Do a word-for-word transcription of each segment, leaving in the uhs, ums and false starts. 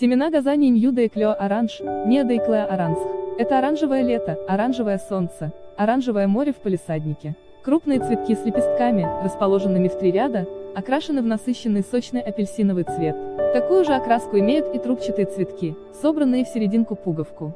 Семена Газания Нью Дэй Клеа Оранж, Нью Дэй Клеа Оранж. Это оранжевое лето, оранжевое солнце, оранжевое море в палисаднике. Крупные цветки с лепестками, расположенными в три ряда, окрашены в насыщенный сочный апельсиновый цвет. Такую же окраску имеют и трубчатые цветки, собранные в серединку пуговку.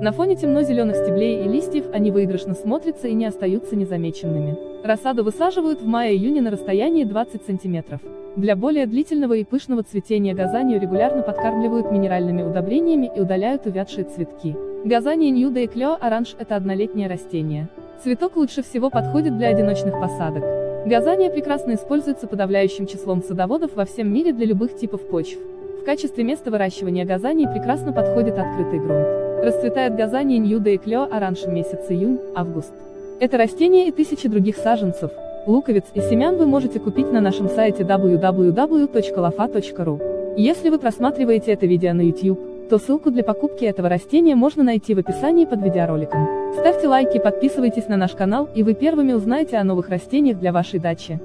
На фоне темно-зеленых стеблей и листьев они выигрышно смотрятся и не остаются незамеченными. Рассаду высаживают в мае-июне на расстоянии двадцати сантиметров. Для более длительного и пышного цветения газанию регулярно подкармливают минеральными удобрениями и удаляют увядшие цветки. Газания Нью Дэй Клеа Оранж – это однолетнее растение. Цветок лучше всего подходит для одиночных посадок. Газания прекрасно используется подавляющим числом садоводов во всем мире для любых типов почв. В качестве места выращивания газании прекрасно подходит открытый грунт. Расцветает газания Нью Дэй Клеа Оранж в месяц июнь-август. Это растение и тысячи других саженцев, луковиц и семян вы можете купить на нашем сайте дабл ю дабл ю дабл ю точка лафа точка ру. Если вы просматриваете это видео на YouTube, то ссылку для покупки этого растения можно найти в описании под видеороликом. Ставьте лайки, подписывайтесь на наш канал, и вы первыми узнаете о новых растениях для вашей дачи.